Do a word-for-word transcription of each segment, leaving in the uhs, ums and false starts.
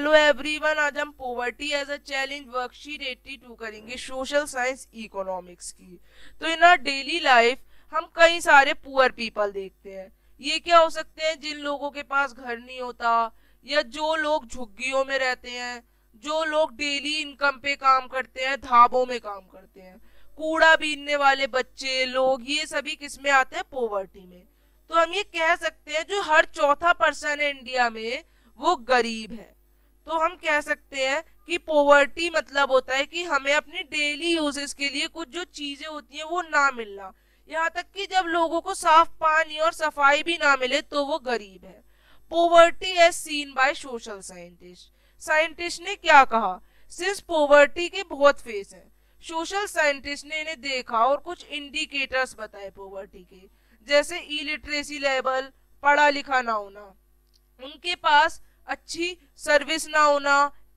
Hello everyone, आज हम poverty as a challenge worksheet eighty two करेंगे सोशल साइंस इकोनॉमिक्स की। तो इन आवर डेली लाइफ हम कई सारे पुअर पीपल देखते हैं। ये क्या हो सकते हैं? जिन लोगों के पास घर नहीं होता, या जो लोग झुग्गियों में रहते हैं, जो लोग डेली इनकम पे काम करते हैं, ढाबों में काम करते हैं, कूड़ा बीनने वाले बच्चे लोग, ये सभी किसमें आते हैं? पॉवर्टी में। तो हम ये कह सकते हैं जो हर चौथा पर्सन है इंडिया में वो गरीब है। तो हम कह सकते हैं कि पॉवर्टी मतलब होता है कि हमें अपने डेली यूजेस के लिए कुछ जो चीजें होती हैं वो ना मिलना। यहाँ तक कि जब लोगों को साफ पानी और सफाई भी ना मिले तो वो गरीब है। Poverty as seen by social scientist. Scientist ने क्या कहा? सिंस पॉवर्टी के बहुत फेस हैं, सोशल साइंटिस्ट ने इन्हें देखा और कुछ इंडिकेटर्स बताए पॉवर्टी के, जैसे इलिटरेसी लेवल, पढ़ा लिखा ना होना, उनके पास अच्छी सर्विस ना होना,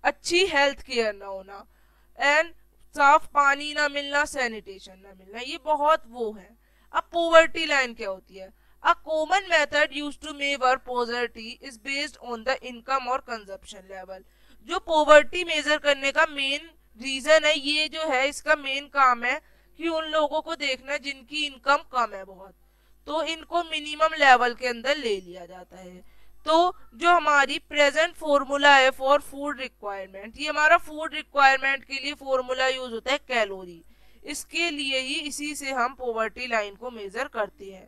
अच्छी हेल्थ केयर ना होना, एंड साफ पानी ना मिलना, सैनिटेशन ना मिलना, ये बहुत वो है। अब पॉवर्टी लाइन क्या होती है? A common method used to measure poverty is based on the income और कंजप्शन लेवल। जो पॉवर्टी मेजर करने का मेन रीजन है, ये जो है इसका मेन काम है कि उन लोगों को देखना जिनकी इनकम कम है बहुत, तो इनको मिनिमम लेवल के अंदर ले लिया जाता है। तो जो हमारी प्रेजेंट फॉर्मूला है फॉर फूड रिक्वायरमेंट, ये हमारा फूड रिक्वायरमेंट के लिए फॉर्मूला यूज होता है कैलोरी। इसके लिए ही इसी से हम पॉवर्टी लाइन को मेजर करते हैं।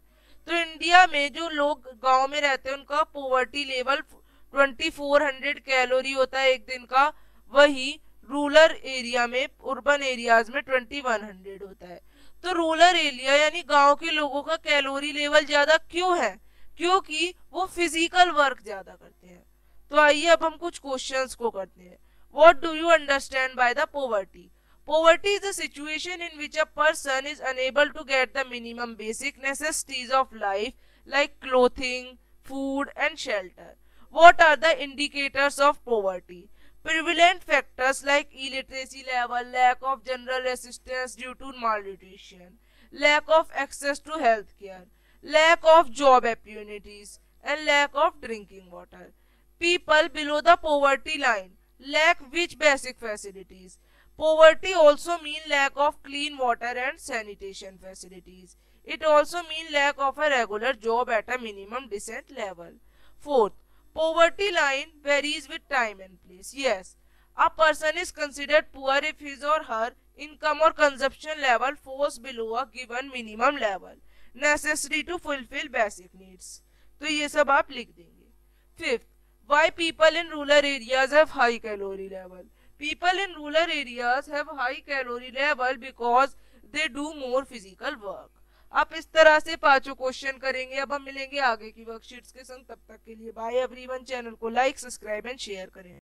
तो इंडिया में जो लोग गांव में रहते हैं उनका पॉवर्टी लेवल चौबीस सौ कैलोरी होता है एक दिन का, वही रूरल एरिया में, अर्बन एरियाज में इक्कीस सौ होता है। तो रूरल एरिया यानी गाँव के लोगों का कैलोरी लेवल ज्यादा क्यों है? क्योंकि वो फिजिकल वर्क ज्यादा करते हैं। तो आइए अब हम कुछ क्वेश्चंस को करते हैं। What do you understand by the poverty? Poverty is a situation in which a person is unable to get the minimum basic necessities of life like clothing, food and shelter. What are the indicators of poverty? Prevalent factors like illiteracy level, lack of general assistance due to malnutrition, lack of access to health care, lack of job opportunities and lack of drinking water. People below the poverty line lack which basic facilities? Poverty also mean lack of clean water and sanitation facilities. It also mean lack of a regular job at a minimum decent level. Fourth, poverty line varies with time and place. Yes, a person is considered poor if his or her income or consumption level falls below a given minimum level necessary to fulfill basic needs. तो ये सब आप लिख देंगे। Fifth, why people in rural areas have high calorie level? People in rural areas have high calorie level because they do more physical work. आप इस तरह से पांचों क्वेश्चन करेंगे। अब हम मिलेंगे आगे की वर्कशीट्स के संग, तब तक के लिए बाय एवरीवन। चैनल को लाइक, सब्सक्राइब एंड शेयर करें।